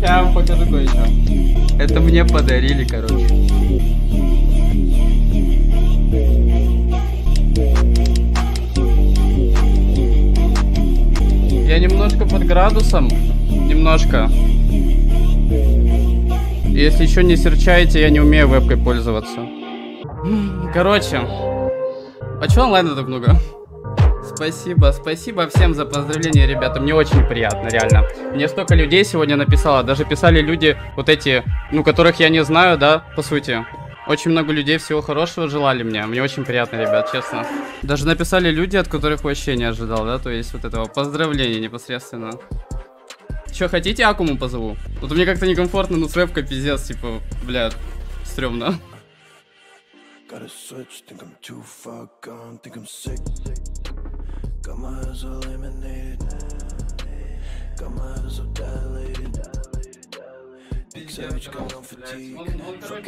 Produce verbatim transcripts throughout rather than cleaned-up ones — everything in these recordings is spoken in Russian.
Я вам покажу кое-что. Это мне подарили, короче. Я немножко под градусом. Немножко. Если еще не серчаете, я не умею вебкой пользоваться. Короче. А че онлайна так много? Спасибо, спасибо всем за поздравления, ребята, мне очень приятно, реально. Мне столько людей сегодня написало, даже писали люди вот эти, ну, которых я не знаю, да, по сути. Очень много людей всего хорошего желали мне, мне очень приятно, ребят, честно. Даже написали люди, от которых вообще не ожидал, да, то есть вот этого поздравления непосредственно. Че, хотите, Акуму позову? Вот мне как-то некомфортно, ну, свепка пиздец, типа, блядь, стрёмно. Он, короче,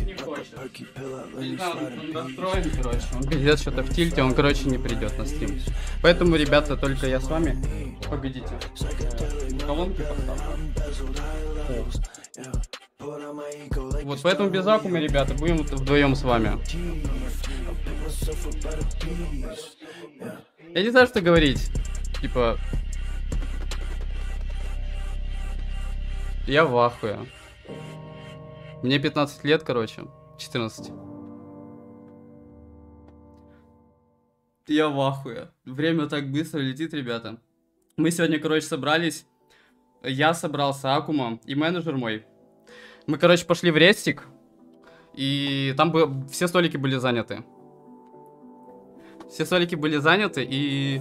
не хочет. Не знаю, он настроен, короче. Он пиздец что-то в тильте, он, короче, не придет на стрим. Поэтому, ребята, только я с вами. Погодите. Колонки поставлю. Вот поэтому без Акума, ребята, будем вдвоем с вами. Я не знаю, что говорить. Типа... Я в ахуе. Мне пятнадцать лет, короче. четырнадцать. Я в ахуе. Время так быстро летит, ребята. Мы сегодня, короче, собрались. Я собрался, Акума и менеджер мой. Мы, короче, пошли в рестик. И там бы... все столики были заняты. Все столики были заняты, и...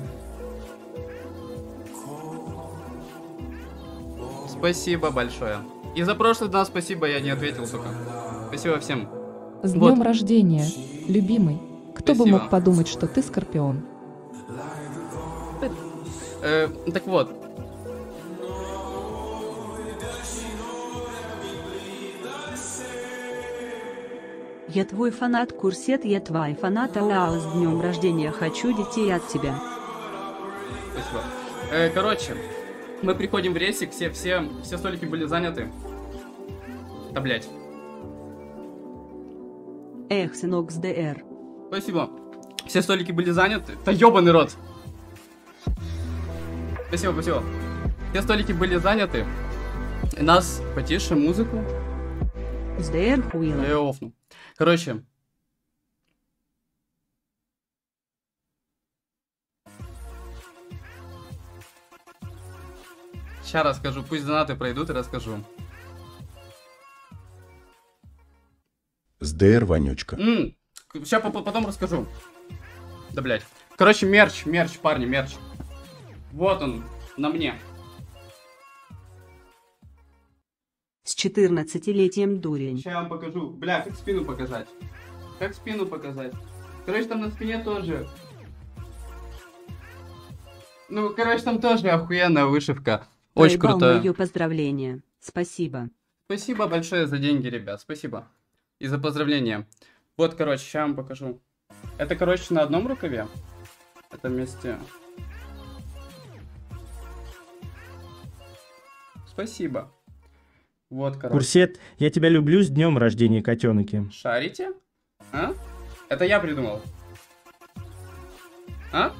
Спасибо большое. И за прошлый день спасибо, я не ответил, сука. Спасибо всем. С днем вот. Рождения, любимый. Кто спасибо. Бы мог подумать, что ты скорпион? Э, так вот. Я твой фанат, Курсет, я твой фанат, Алла, с днем рождения, хочу детей от тебя. Спасибо. Э, короче, мы приходим в рейсик, все, все, все столики были заняты. Да, блять. Эх, сынок с ДР. Спасибо. Все столики были заняты. Да ёбаный рот. Спасибо, спасибо. Все столики были заняты. И нас потише музыку. С ДР хуила. Я офну. Короче. Сейчас расскажу. Пусть донаты пройдут и расскажу. СДР, вонючка. М -м, сейчас по потом расскажу. Да, блядь. Короче, мерч, мерч, парни, мерч. Вот он, на мне. С четырнадцатилетием дурень. Сейчас я вам покажу. Бля, как спину показать? Как спину показать? Короче, там на спине тоже... Ну, короче, там тоже охуенная вышивка. Очень круто. Ее поздравления. Спасибо. Спасибо большое за деньги, ребят. Спасибо. И за поздравления. Вот, короче, сейчас я вам покажу. Это, короче, на одном рукаве. Это вместе... Спасибо. Вот, короче. Курсет, я тебя люблю, с днем рождения, котенки. Шарите? А? Это я придумал. А?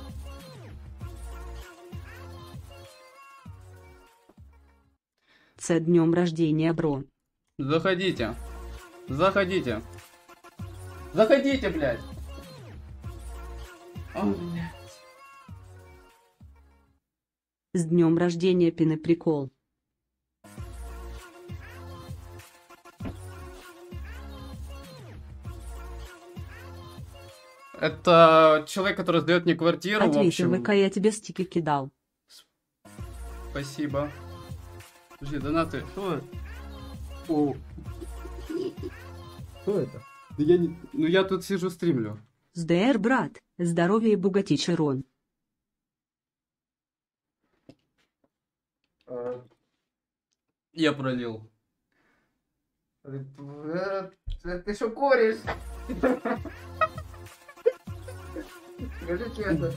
С днем рождения, бро. Заходите. Заходите. Заходите, блядь. О, блядь. С днем рождения, пины прикол. Это человек, который сдает мне квартиру. Ответь, в общем... ВК, я тебе стики кидал. Спасибо. Подожди, донаты. Что? О. Что это? Да я не... Ну я тут сижу, стримлю. СДР, брат. Здоровье и богати, Чарон. Я пролил. Ты что куришь? Скажи честно.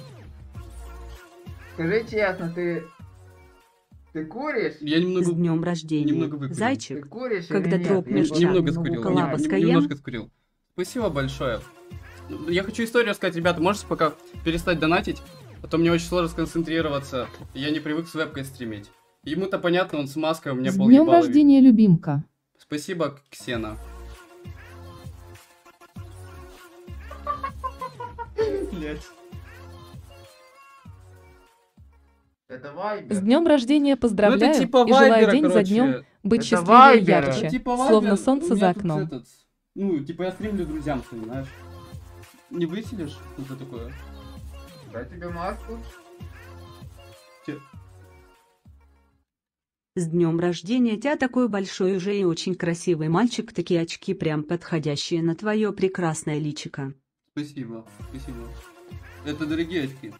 Скажи честно, ты... Ты куришь? Я немного... С днем рождения. Немного выкурил. Зайчик, когда дропнешь чайного колобаска, я... Немножко скурил. Спасибо большое. Я хочу историю рассказать. Ребята, можете пока перестать донатить? А то мне очень сложно сконцентрироваться. Я не привык с вебкой стримить. Ему-то понятно, он с маской, у меня полный. С днем рождения, любимка. Спасибо, Ксена. Блять. С днем рождения поздравляю, ну, типа вайбера, и желаю день короче. За днем быть это счастливее вайбера. И ярче, типа словно солнце ну, за окном. Этот, ну, типа я стримлю друзьям, понимаешь? Не выселишь? Что такое? Дай тебе маску. Че? С днем рождения тебя, такой большой уже и очень красивый мальчик, такие очки прям подходящие на твое прекрасное личико. Спасибо, спасибо. Это дорогие очки.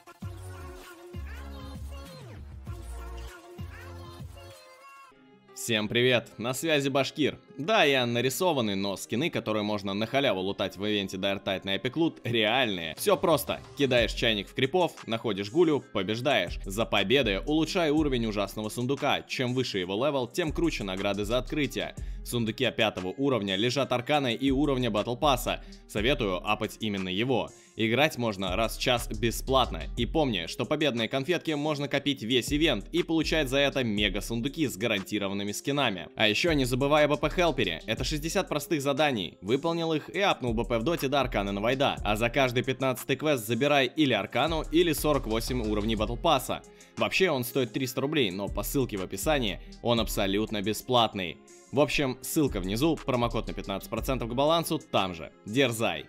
Всем привет, на связи Башкир. Да, я нарисованный, но скины, которые можно на халяву лутать в ивенте Diretide на Эпик Лут, реальные. Все просто. Кидаешь чайник в крипов, находишь гулю, побеждаешь. За победы улучшай уровень ужасного сундука. Чем выше его левел, тем круче награды за открытие. В сундуке пятого уровня лежат арканы и уровня Battle Pass'а. Советую апать именно его. Играть можно раз в час бесплатно. И помни, что победные конфетки можно копить весь ивент и получать за это мега сундуки с гарантированными скинами. А еще не забывай об АП-хелпере. Это шестьдесят простых заданий. Выполнил их и апнул БП в доте до аркана на Вайда. А за каждый пятнадцатый квест забирай или аркану, или сорок восемь уровней Battle Pass'а. Вообще он стоит триста рублей, но по ссылке в описании он абсолютно бесплатный. В общем, ссылка внизу, промокод на пятнадцать процентов к балансу там же. Дерзай!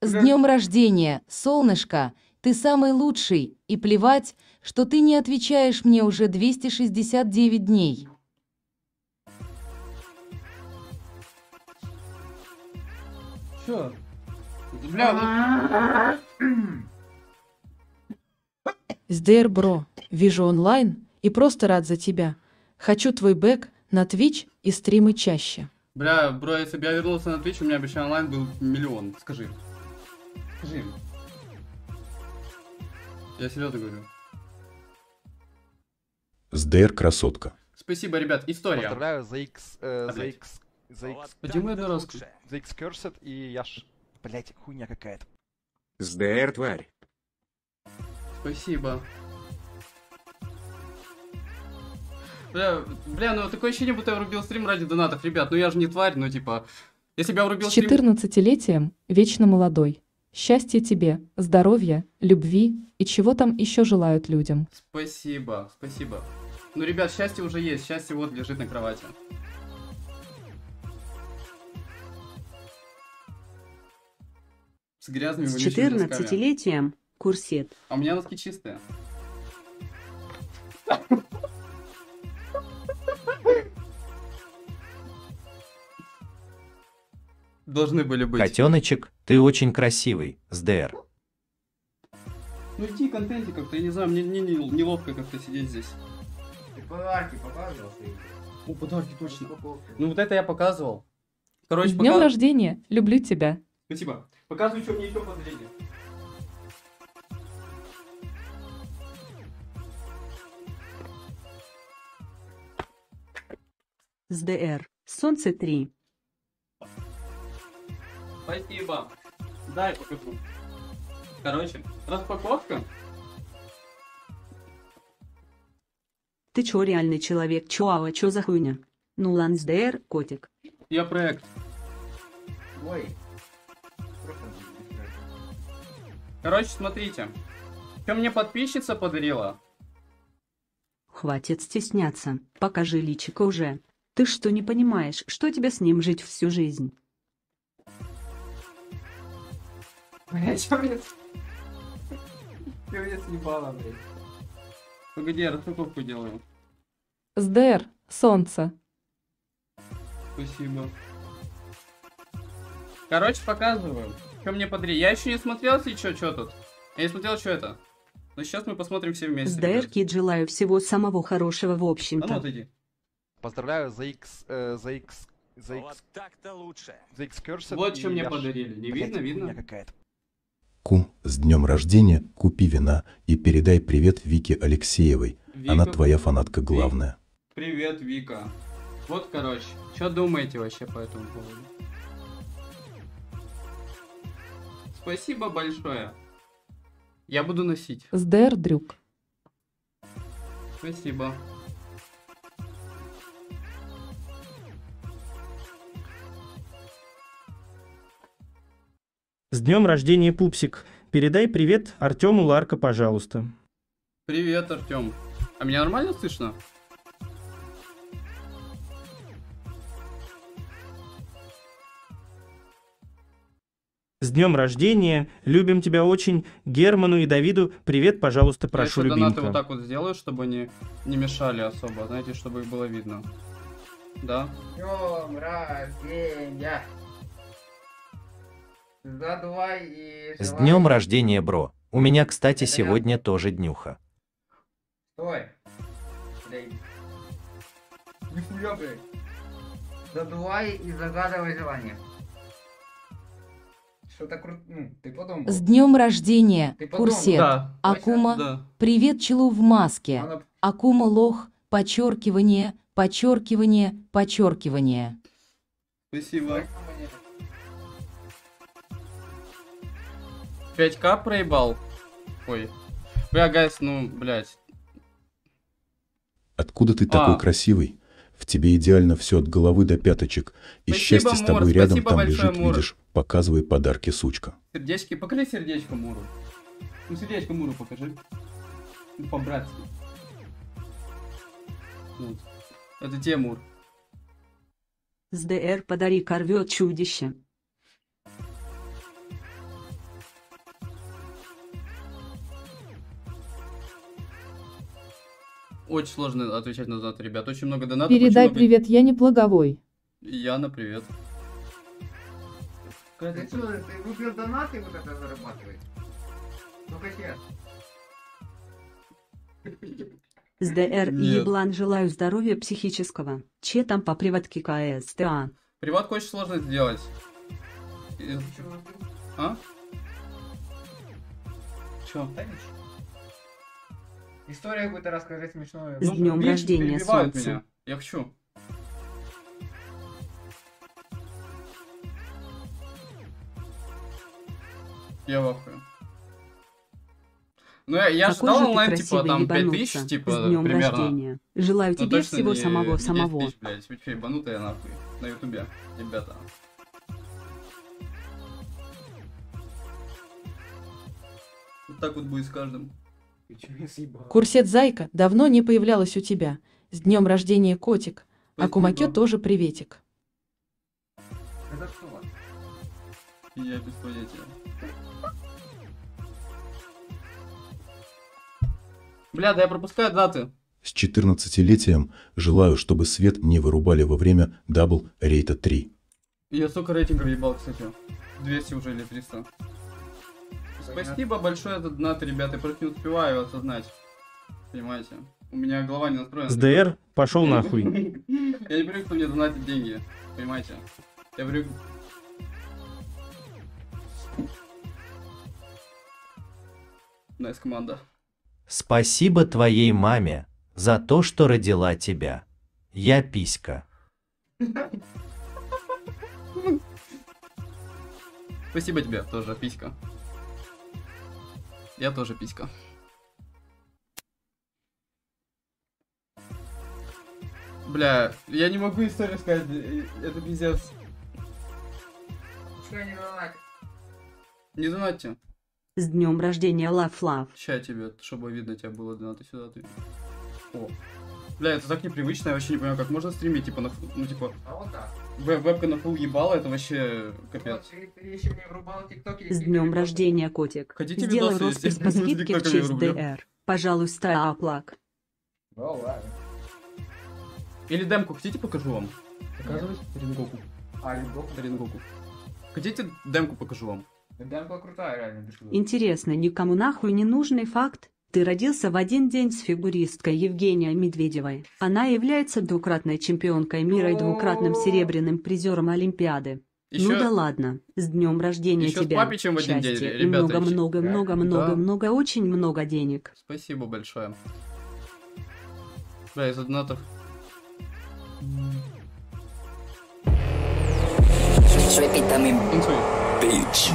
С днем рождения, солнышко! Ты самый лучший, и плевать, что ты не отвечаешь мне уже двести шестьдесят девять дней. Чё? Бля, СДР, бро, вижу онлайн и просто рад за тебя. Хочу твой бэк на Twitch и стримы чаще. Бля, бро, если бы я вернулся на Twitch, у меня обещал онлайн был миллион. Скажи. Скажи. Я серьезно говорю. СДР, красотка. Спасибо, ребят. История. Поздравляю за X... Э, а, за X... За X... Почему это раз? За X Cursed и я ж... Блять, хуйня какая-то. СДР, тварь. Спасибо. Бля, бля, ну такое ощущение, будто я врубил стрим ради донатов, ребят, ну я же не тварь, ну типа, если бы я врубил стрим... С четырнадцатилетием, вечно молодой. Счастья тебе, здоровья, любви и чего там еще желают людям. Спасибо, спасибо. Ну, ребят, счастье уже есть, счастье вот лежит на кровати. С грязными вонючими носками. С четырнадцатилетием, курсет. А у меня носки чистые. Должны были быть. Котеночек, ты очень красивый, СДР. Ну иди, контенти как-то, я не знаю, мне, мне неловко как-то сидеть здесь. Ты подарки показывал? О, подарки, точно. Ну вот это я показывал. Короче, С днем показ... рождения, люблю тебя. Спасибо. Показывай, что мне еще подарили. СДР, солнце три. Спасибо. Дай покажу. Короче, распаковка. Ты чё, реальный человек? Чё, а чё за хуйня? Ну ладно, СДР, котик. Я проект. Ой. Короче, смотрите. Чё мне подписчица подарила? Хватит стесняться. Покажи личико уже. Ты что, не понимаешь, что тебе с ним жить всю жизнь? Бля, чё мне... Чё мне съебало, блядь? Погоди, я распаковку делаю. СДР, солнце. Спасибо. Короче, показываю. Чё мне подарили? Я еще не смотрел, если чё, чё тут. Я не смотрел, что это. Но сейчас мы посмотрим все вместе. СДР, кит, желаю всего самого хорошего в общем-то. А ну, вот иди. Поздравляю за X... Э, за X... За X... Вот так-то лучше. За X Cursed. Вот что мне подарили. Не видно, видно? Ку, с днем рождения, купи вина и передай привет Вике Алексеевой. Вика, она твоя фанатка главная. Привет, Вика. Вот, короче, что думаете вообще по этому поводу? Спасибо большое. Я буду носить. Сдер, Дрюк. Спасибо. С днем рождения, пупсик. Передай привет Артёму Ларко, пожалуйста. Привет, Артём. А меня нормально слышно? С днем рождения. Любим тебя очень. Герману и Давиду привет, пожалуйста, прошу, любимка. Я еще донаты вот так вот сделаю, чтобы они не мешали особо, знаете, чтобы их было видно. Да? С днем рождения. За два и... С днем рождения, бро. У меня, кстати, это сегодня я... тоже днюха. Стой. Задувай и загадывай желание. Что-то кру... ну, ты подумал. С днем рождения, Курсет. Да. Акума, да. Привет челу в маске. Она... Акума лох, подчеркивание, подчеркивание, подчеркивание. Спасибо. пять ка проебал. Ой. Бля, гайс, ну, блядь. Откуда ты а. такой красивый? В тебе идеально все от головы до пяточек. И спасибо, счастье с тобой Мур, рядом там лежит, Мур. Видишь. Показывай подарки, сучка. Сердечки, покажи сердечко Муру. Ну, сердечко Муру покажи. Ну, по-братски. Вот. Это тебе, Мур. СДР, подари корвет чудище. Очень сложно отвечать на донаты, ребят. Очень много донатов. Передай много... привет, я не плаговой. Яна, привет. Ты, ты что, ты выбил донаты и вот это зарабатываешь? Ну-ка сейчас. СДР и еблан, желаю здоровья психического. Че там по приватке КСТА? Приватку очень сложно сделать. И... А? Че? История какую-то расскажи смешную. С ну, днем видишь, рождения, солнце. Меня. Я хочу. Я в ахуе. Ну, я, я ждал онлайн, типа, там, пять тысяч, типа, с днем примерно. Рождения. Желаю но тебе всего самого-самого. Блядь, ведь ебанутая нахуй. На ютубе, ребята. Вот так вот будет с каждым. Курсет Зайка, давно не появлялась у тебя. С днем рождения, котик. А Кумаке тоже приветик. Это что? Я без понятия. Бля, да я пропускаю даты. С четырнадцатилетием желаю, чтобы свет не вырубали во время дабл рейта три. Я столько рейтингов ебал, кстати. двести уже или триста. Спасибо большое за донат, ребята, я просто не успеваю осознать, понимаете, у меня голова не настроена. СДР, пошел нахуй. Я не привык, что мне донатят деньги, понимаете, я привык. Найс команда. Спасибо твоей маме за то, что родила тебя. Я писька. Спасибо тебе тоже, писька. Я тоже писька. Бля, я не могу историю сказать, это пиздец. Что, не донать? Не донатьте. С днем рождения, лав-лав. Сейчас тебе, чтобы видно тебя было донаты сюда. Ты... О. Бля, это так непривычно, я вообще не понимаю, как можно стримить, типа, на, ну, типа... А вот так. Вебка на пол ебала, это вообще капец. С днем рождения, котик. Хотите сделай видосы, роспись по скидке в честь ДР. Пожалуйста, оплак. Или демку хотите, покажу вам? Показывать? Рингоку. А, Рингоку? Рингоку. Хотите, демку покажу вам? Демка крутая, реально. Интересно, никому нахуй не нужный факт. Ты родился в один день с фигуристкой Евгенией Медведевой. Она является двукратной чемпионкой мира и двукратным серебряным призером Олимпиады. Еще... Ну да ладно, с днем рождения Еще тебя, счастья, много-много-много-много-много, да. очень много денег. Спасибо большое. Да, из донатов.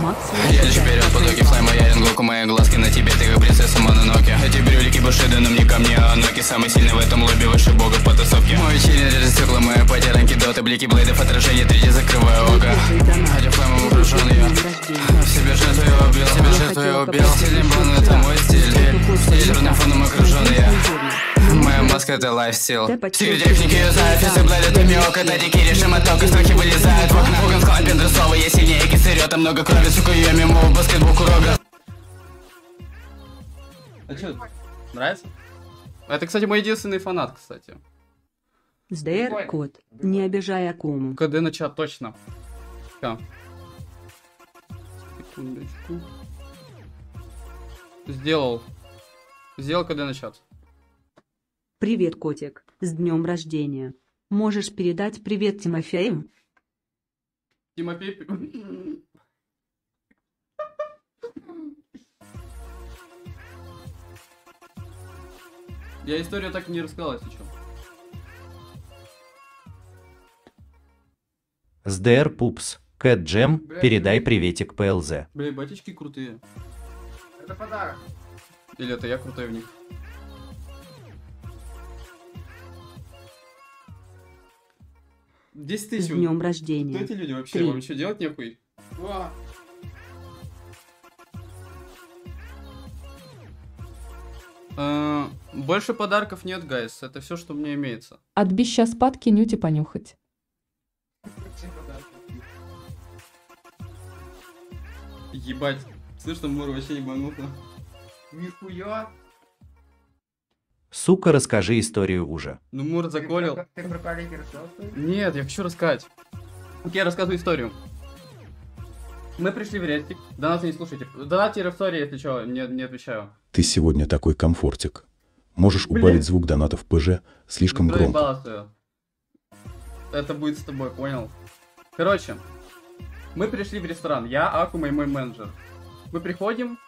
Макс, я теперь от потоки слайма, я ринглок, мои глазки на тебе, ты как принцесса Мононоки. Эти брюлики бушиды, но мне ко мне, а ноки самый сильный в этом лобби, выше бога в потасовке. Мой чилин режет стекла, мои потерянки, доты, блики блейдов, отражение три дэ, закрываю око. Хотя флайма украшен ее, в себе жертву я убил, себе жертву я убил. Телебан, это мой стиль, стиль черным фоном окружен я. Моя маска это лайфстил. Сиротехники юзают, все блядят ими око, дадики решим оттока, страхи вылезают в окна. Фуган склад пендрусова, я сильнее кисырет, а много крови, сука, ее мимо в баскетбол курога. А че, нравится? Это, кстати, мой единственный фанат, кстати. СДР код, не обижай Акуму. КД на чат, точно. Ка. Секундочку. Сделал. Сделал КД на чат. Привет, котик. С днем рождения. Можешь передать привет Тимофею? Тимофей... Я историю так и не рассказал, если что. СДР Пупс. Кэт Джем, передай приветик ПЛЗ. Блин, ботички крутые. Это подарок. Или это я крутой в них? десять тысяч. С днем рождения. Кто эти люди вообще? Вам что, делать нехуй? Уа. Э-э- больше подарков нет, гайс. Это все, что у меня имеется. Отбись сейчас падки, нюти понюхать. Ебать. Слышно, мур вообще не бануха. Нихуя. Сука, расскажи историю уже. Ну, Мур заколил. Ты, ты про коллеги рассказываешь? Нет, я хочу рассказать. Окей, я рассказываю историю. Мы пришли в рестик. Донат не слушайте. Донатеры в истории, если что, не, не отвечаю. Ты сегодня такой комфортик. Можешь Блин. убавить звук донатов пэ жэ слишком Кто громко. Это будет с тобой, понял? Короче, мы пришли в ресторан. Я, Акума и мой менеджер. Мы приходим,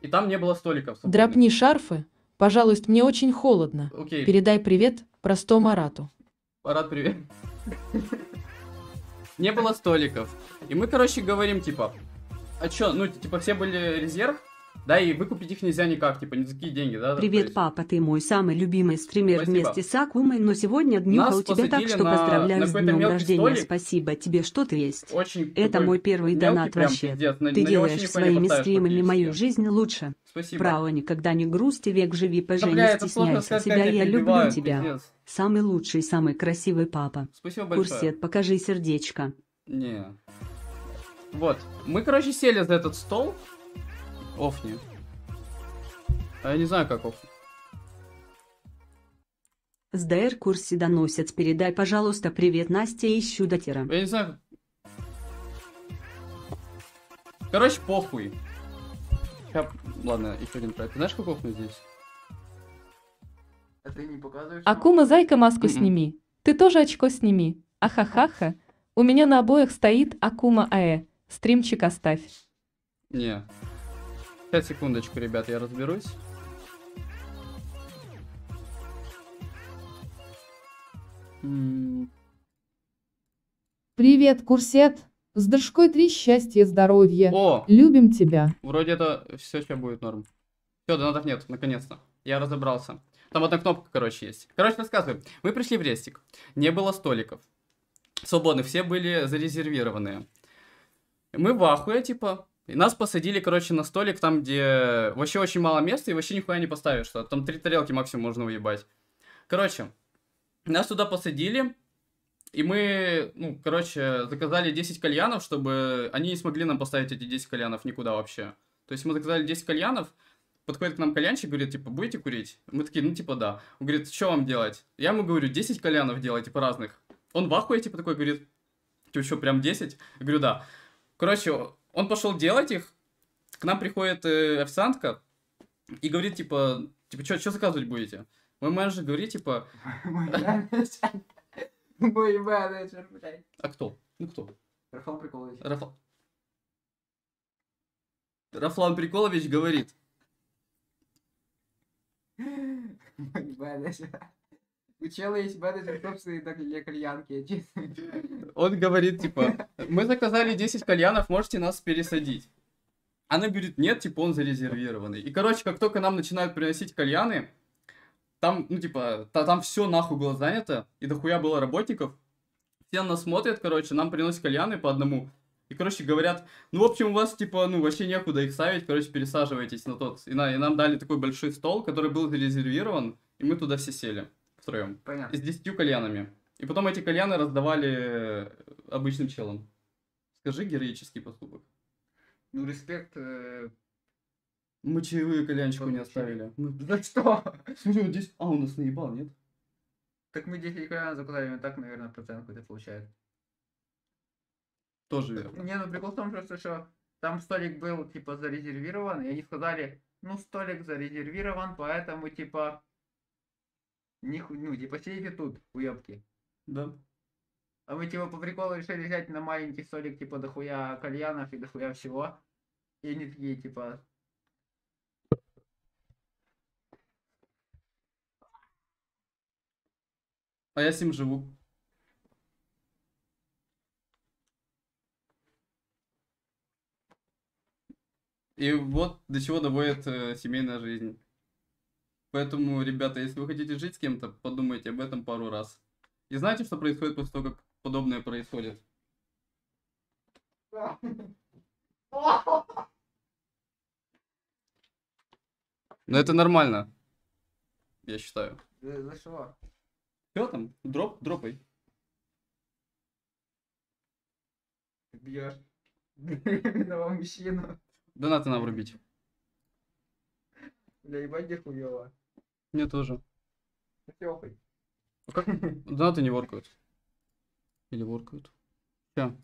и там не было столиков. Собственно. Драпни шарфы. Пожалуйста, мне очень холодно. Okay. Передай привет простому Арату. Арат, привет. Не было столиков. И мы, короче, говорим, типа, а чё, ну, типа, все были резерв, да, и выкупить их нельзя никак, типа, не за какие деньги, да? Привет, папа, ты мой самый любимый стример Спасибо. вместе с Акумой, но сегодня днюха у тебя так, что на... поздравляю на с днем рождения. Столик. Спасибо тебе, что ты есть. Очень Это мой первый донат вообще. Пиздец. Ты на, делаешь на своими стримами мою жизнь лучше. Спасибо. Право, никогда не грусти, век живи, пожени, не стесняйся себя, я люблю тебя. Пиздец. Самый лучший, самый красивый папа. Спасибо большое. Курсет, покажи сердечко. Не. Вот, мы, короче, сели за этот стол. Офни. А я не знаю, как офни. СДР курсе доносец, передай, пожалуйста, привет Насте, ищу дотера. Я не знаю, как... Короче, похуй. Сейчас... Ладно, еще один проект. Ты знаешь, как офни здесь? А ты не показываешь? Акума, зайка, маску Mm-mm. сними. Ты тоже очко сними. Ахахаха. У меня на обоих стоит Акума АЭ. Стримчик оставь. Не. Секундочку, ребят, я разберусь. Привет, Курсет. С Дашкой три, счастья, здоровья. О! Любим тебя. Вроде это все, что будет норм. Все, донатов нет, наконец-то. Я разобрался. Там одна кнопка, короче, есть. Короче, рассказываю. Мы пришли в рестик. Не было столиков. Свободных, все были зарезервированные. Мы в ахуе, типа... И нас посадили, короче, на столик, там, где вообще очень мало места, и вообще нихуя не поставишь. Там три тарелки максимум можно уебать. Короче, нас туда посадили, и мы, ну, короче, заказали десять кальянов, чтобы они не смогли нам поставить эти десять кальянов никуда вообще. То есть мы заказали десять кальянов, подходит к нам кальянщик, говорит, типа, будете курить? Мы такие, ну, типа, да. Он говорит, что вам делать? Я ему говорю, десять кальянов делайте, типа, разных. Он в ахуе, типа, такой, говорит, ты что, прям десять? Я говорю, да. Короче... Он пошел делать их, к нам приходит э, официантка и говорит, типа, типа, что заказывать будете? Мой менеджер говорит, типа... Мой менеджер, блядь. А кто? Ну кто? Приколович. Раф... Рафлан Приколович говорит. У чела есть менеджер собственный для кальянки. Он говорит, типа, мы заказали десять кальянов, можете нас пересадить. Она говорит, нет, типа, он зарезервированный. И, короче, как только нам начинают приносить кальяны, там, ну, типа, та, там все нахуй было занято, и дохуя было работников. Все нас смотрят, короче, нам приносят кальяны по одному. И, короче, говорят, ну, в общем, у вас, типа, ну, вообще некуда их ставить, короче, пересаживайтесь на тот. И, на, и нам дали такой большой стол, который был зарезервирован, и мы туда все сели втроем. Понятно. С десятью кальянами. И потом эти кальяны раздавали обычным челам. Скажи героический поступок. Ну, респект. Э... Мы чаевые кальянчику не оставили. Мы... За что? Смотри, здесь... А, у нас наебал, нет? Так мы десять кальянов заказали, так, наверное, процент какой-то получает. Тоже верно. Не, ну прикол в том, что, что там столик был, типа, зарезервирован, и они сказали, ну, столик зарезервирован, поэтому, типа, ниху... ну, типа, сидите тут, уёбки. Да. А мы, типа, по приколу решили взять на маленький столик, типа, дохуя кальянов и дохуя всего. И они такие, типа... А я с ним живу. И вот до чего доводит э, семейная жизнь. Поэтому, ребята, если вы хотите жить с кем-то, подумайте об этом пару раз. И знаете, что происходит после того, как подобное происходит? Но это нормально, я считаю. За что? Что там? Дроп, дропай. Бьешь. Бедного мужчину. Донаты нам врубить. Бля, ебать, где хуёво. Мне тоже. Тёхой. А как? Донаты не воркают. Или воркают. Все.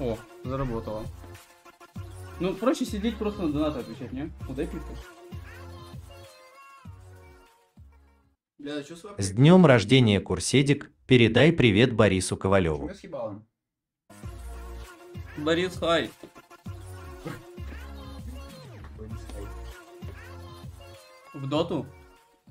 О, заработало. Ну, проще сидеть просто на донаты отвечать, не? Вот дай пипку. С днем рождения, Курседик, передай привет Борису Ковалеву. Борис, хай. В доту?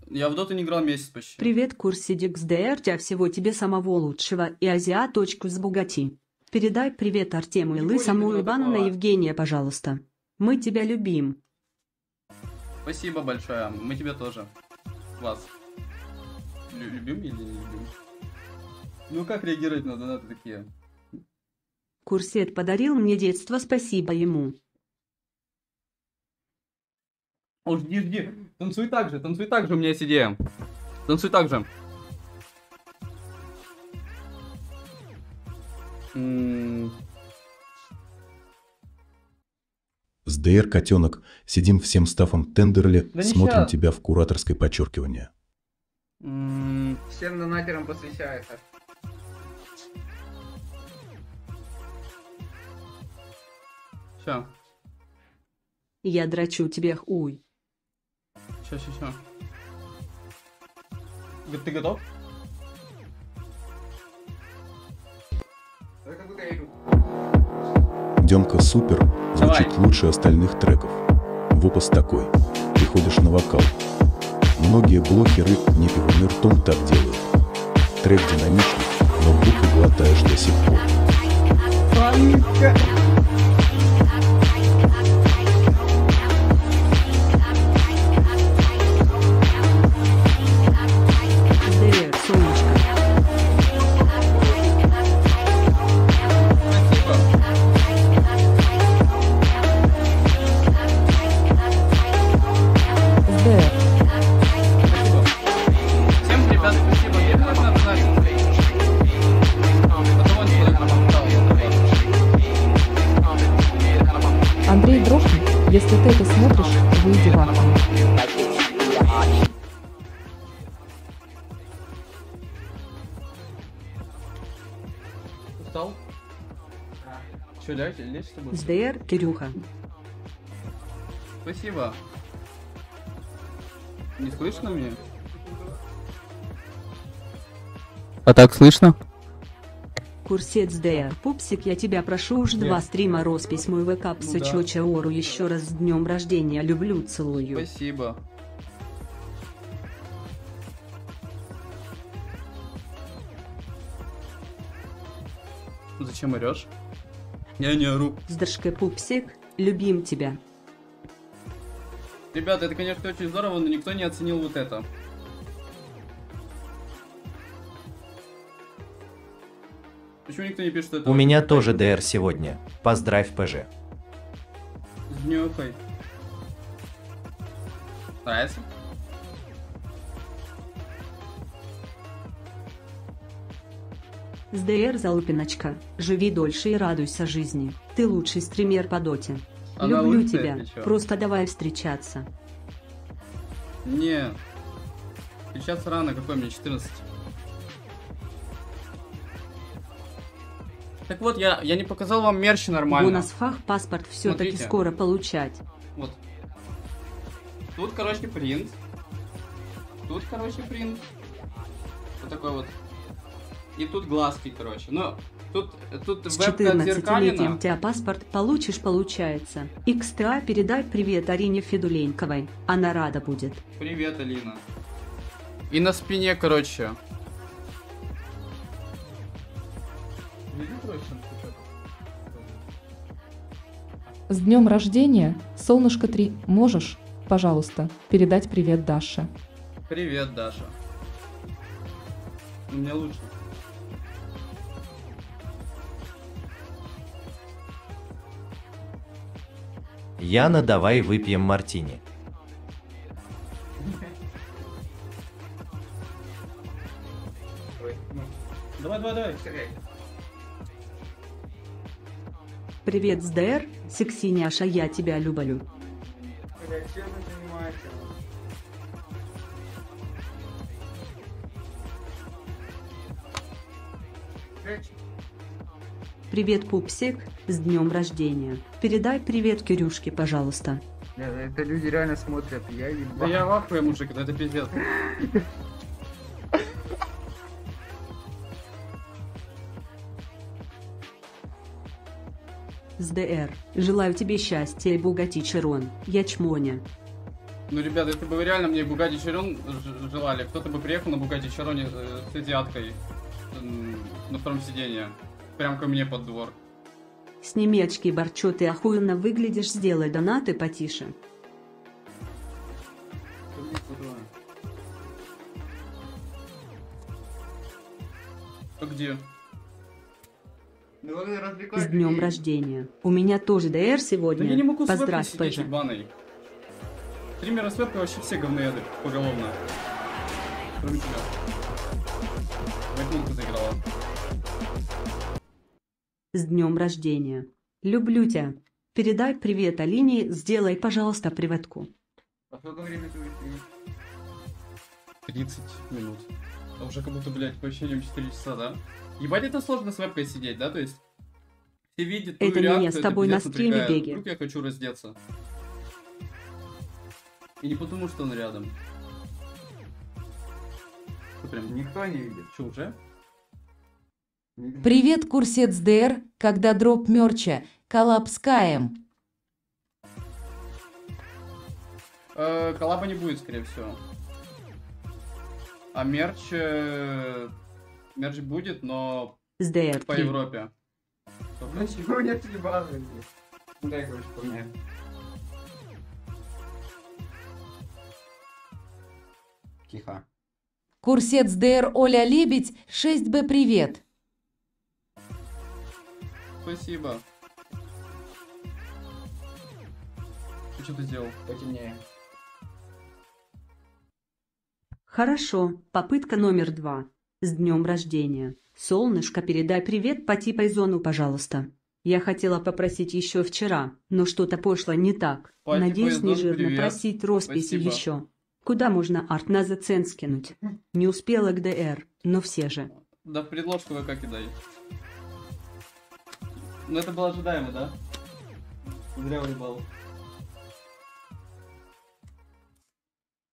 Я в доту не играл месяц почти. Привет, Курседик, с ДРТ, всего тебе самого лучшего и азиаточку сбогати. Передай привет Артему Илы, саму Ивану на Евгения, пожалуйста. Мы тебя любим. Спасибо большое, мы тебя тоже. Класс. Любим или не любим? Ну как реагировать на донаты такие? Курсет подарил мне детство, спасибо ему. О, жди, жди. Танцуй так же, танцуй так же, у меня есть идея. Танцуй так же. М-м-м. С ДР, котенок, сидим всем стафом Тендерле, да смотрим сейчас тебя в кураторской подчеркивании. Всем донатерам посвящается. Все. Я драчу тебе хуй. Все, все, все. Ты готов? Демка супер, звучит давай лучше остальных треков. Выпас такой. Ты ходишь на вокал. Многие блогеры не пивным ртом так делают. Трек динамичный, но буквы глотаешь до сих пор. Привет, солнышко. Привет. Если ты это смотришь, выйди в окно. Устал? Че, дальше лечь с тобой? СДР, Кирюха. Спасибо. Не слышно мне? А так слышно? курсец ДР. Пупсик, я тебя прошу, уж два стрима, роспись мой вэкап, сачочаору, еще раз с днем рождения, люблю, целую. Спасибо. Зачем орешь? Я не ору. С Дашкой, пупсик, любим тебя. Ребята, это, конечно, очень здорово, но никто не оценил вот это. Почему никто не пишет, что это... У меня тоже ДР сегодня. Поздравь, ПЖ. Днюхай. Нравится? С ДР, залупиночка. Живи дольше и радуйся жизни. Ты лучший стример по доте. Она люблю лучшая, тебя. Ничего. Просто давай встречаться. Не. Встречаться рано, какой мне четырнадцать. Так вот, я, я не показал вам мерч нормально. У нас фах, паспорт все-таки скоро получать. Вот. Тут, короче, принт. Тут, короче, принт. Вот такой вот. И тут глазки, короче. Но... Тут, тут с четырнадцатилетием тебя паспорт получишь, получается. Экстра, передай привет Арине Федуленьковой. Она рада будет. Привет, Алина. И на спине, короче. С днем рождения, солнышко три. Можешь, пожалуйста, передать привет Даше. Привет, Даша. У меня лучше. Яна, давай выпьем мартини. Давай, давай, давай. Привет, СДР, сексиняша, я тебя люблю. Привет, пупсик, с днем рождения. Передай привет Кирюшке, пожалуйста. Это люди реально смотрят, я ебал. Да я вахуя, мужик, это пиздец. СДР, желаю тебе счастья и Бугати Чирон, я чмоня. Ну, ребята, если бы вы реально мне Бугати Чирон желали, кто-то бы приехал на Бугати Чироне с азиаткой на втором сиденье. Прям ко мне под двор. Сними очки, Борчо, ты охуенно выглядишь, сделай донаты потише. А где? С днем и... рождения. У меня тоже ДР сегодня. Да я не могу. Поздравь, ПЖ. Триммеры свепка вообще все говноеды, поголовно. Кроме тебя. Вайкунку заиграла. С днем рождения. Люблю тебя. Передай привет Алине, сделай, пожалуйста, приводку. А сколько времени ты уйдешь? тридцать минут. А уже как будто, блядь, по ощущениям четыре часа, да? Ебать, это сложно с вебкой сидеть, да? То есть, все видят твою реакцию. Это не я с тобой на стриме бегаю. Вдруг я хочу раздеться. И не потому, что он рядом. Что, прям никто не видит. Че, уже? Привет, курсец ДР, когда дроп мерча, коллапскаем. Э, коллаба не будет, скорее всего. А мерч... Э, мерч будет, но... СДР. По Европе. Почему нет телебазы? Дай, короче, по мне. Тихо. Курсец ДР Оля Лебедь, шесть бэ, привет. Спасибо. Ты что-то сделал? Потемнее. Хорошо. Попытка номер два. С днем рождения. Солнышко, передай привет Пати Пайзону, пожалуйста. Я хотела попросить еще вчера, но что-то пошло не так. Пати, надеюсь, не жирно привет. Просить росписи. Спасибо. Еще. Куда можно арт на зацен скинуть? Не успела к ДР, но все же. Да в предложку вы как и дай. Ну это было ожидаемо, да? Зря улыбал.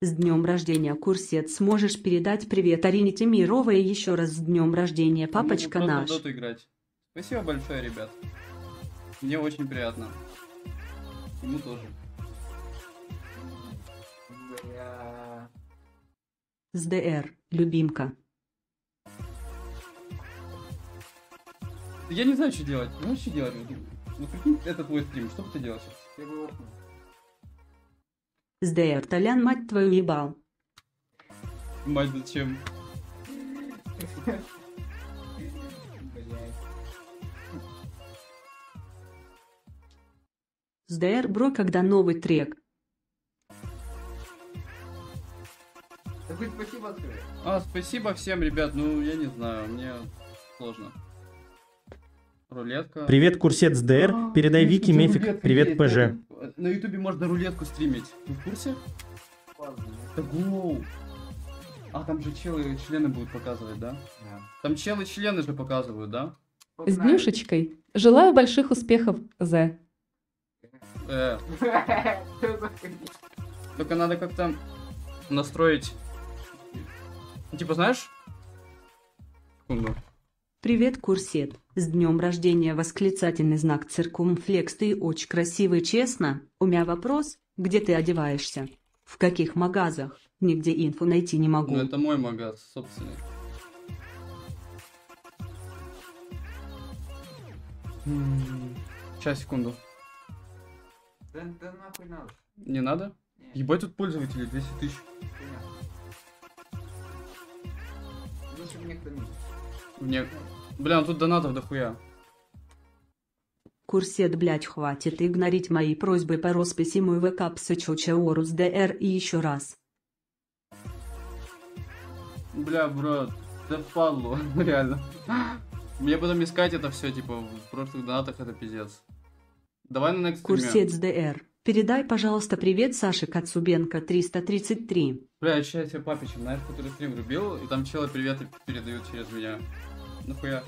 С днем рождения, Курсет, сможешь передать привет Арине Тимировой и еще раз с днем рождения, папочка наш. Доту играть. Спасибо большое, ребят. Мне очень приятно. Ему тоже. С ДР, любимка. Я не знаю, что делать. Ну, что делать? Ну, прикинь, это твой стрим. Что бы ты делал сейчас? С ДР, Толян, мать твою, ебал. Мать, зачем? С ДР, бро, когда новый трек? Спасибо. А, спасибо всем, ребят. Ну, я не знаю, мне сложно. Рулетка. Привет, Курсет с ДР. А, передай Вики Мефик. Привет, ПЖ. На ютубе можно рулетку стримить. Ты в курсе? Гоу. А там же челы члены будут показывать, да? Yeah. Там челы члены же показывают, да? С днюшечкой. Желаю больших успехов, Зе. Э. Только надо как-то настроить... Типа, знаешь? Секунду. Привет, Курсет. С днем рождения, восклицательный знак, циркумфлекс. Ты очень красивый, честно. У меня вопрос, где ты одеваешься? В каких магазах? Нигде инфу найти не могу. Ну, это мой магаз, собственно. Сейчас, секунду. Да, да нахуй надо. Не надо? Нет. Ебать, тут пользователей двести тысяч. Мне... Бля, ну тут донатов дохуя. Курсет, блять, хватит игнорить мои просьбы по росписи, мой ВК псычу чаорус ДР и еще раз. Бля, брат, да падло, реально. Мне потом искать это все, типа, в прошлых донатах это пиздец. Давай на next. Курсет с ДР, передай, пожалуйста, привет Саше Кацубенко триста тридцать три. Бля, сейчас я папичем, знаешь, который стрим рубил, и там челы приветы передают через меня. Нахуя?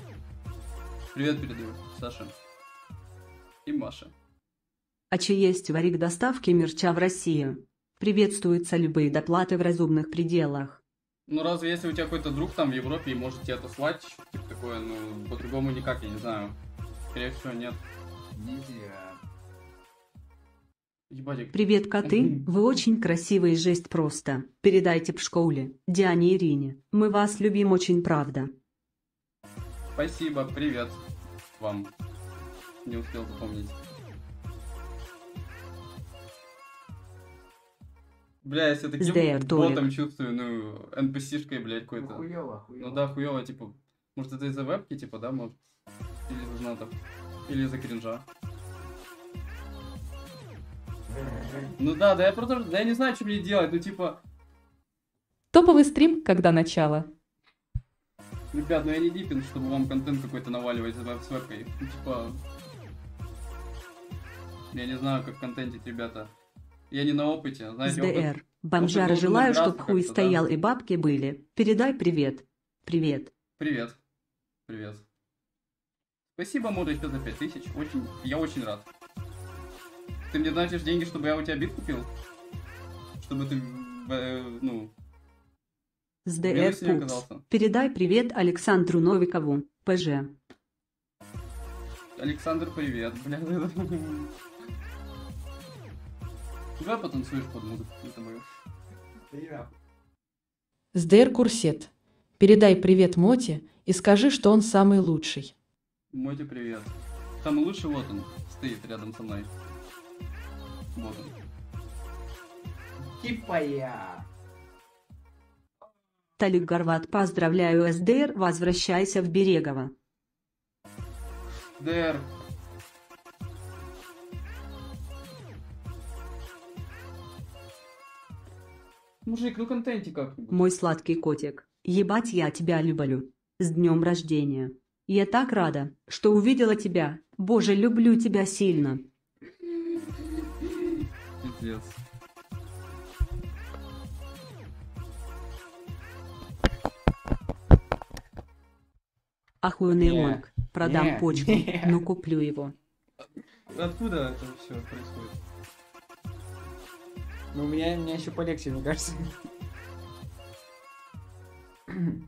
Привет передаю, Саша. И Маша. А че есть варик доставки мерча в Россию? Приветствуются любые доплаты в разумных пределах. Ну разве если у тебя какой-то друг там в Европе и может тебе отослать, что-то такое, ну по-другому никак, я не знаю. Скорее всего, нет. Ебать. Привет, коты, вы очень красивые, жесть просто. Передайте Пшкоуле, Диане и Ирине. Мы вас любим очень, правда. Спасибо, привет вам. Не успел запомнить. Бля, я себя таким ботом чувствую, ну, эн пи си-шкой, блядь, какой-то. Ну, хуёво, хуёво. Ну да, хуёво, типа, может это из-за вебки, типа, да, может, или из-за знатов, или из-за кринжа. Ну да, да я просто, да я не знаю, что мне делать, ну типа... Топовый стрим, когда начало? Ребят, ну я не дипин, чтобы вам контент какой-то наваливать с вебкой. Ну, типа... Я не знаю, как контентить, ребята. Я не на опыте, знаете, СДР. Опыт... Бомжара, желаю, чтоб хуй стоял, да? И бабки были. Передай привет. Привет. Привет. Привет. Спасибо, Моте, за пять тысяч. Очень... Я очень рад. Ты мне дашь деньги, чтобы я у тебя бит купил? Чтобы ты... Ну... СДР Пупс, передай привет Александру Новикову, ПЖ. Александр, привет. Бля, давай потанцуешь под музыку. СДР Курсет, передай привет Моте и скажи, что он самый лучший. Моте, привет. Самый лучший вот он, стоит рядом со мной. Вот он. Типа я. Талик Горват, поздравляю, СДР, возвращайся в Берегово. СДР. Мужик, ну контенти как-нибудь. Мой сладкий котик, ебать я тебя люблю. С днем рождения. Я так рада, что увидела тебя. Боже, люблю тебя сильно. Пиздец. Охуенный yeah. лонг. Продам yeah. почку, yeah. но куплю его. Откуда это все происходит? Но у меня, у меня еще полегче, мне кажется.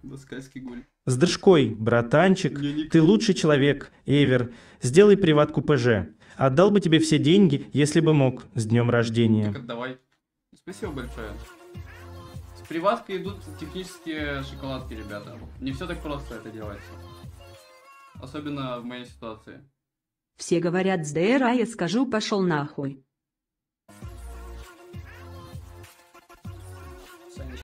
Доскальский гуль. С дышкой, братанчик, не... ты лучший человек, Эвер. Сделай приватку ПЖ. Отдал бы тебе все деньги, если бы мог. С днем рождения. Так отдавай. Спасибо большое. С приваткой идут технические шоколадки, ребята. Не все так просто это делается. Особенно в моей ситуации. Все говорят с ДР, а я скажу пошел нахуй.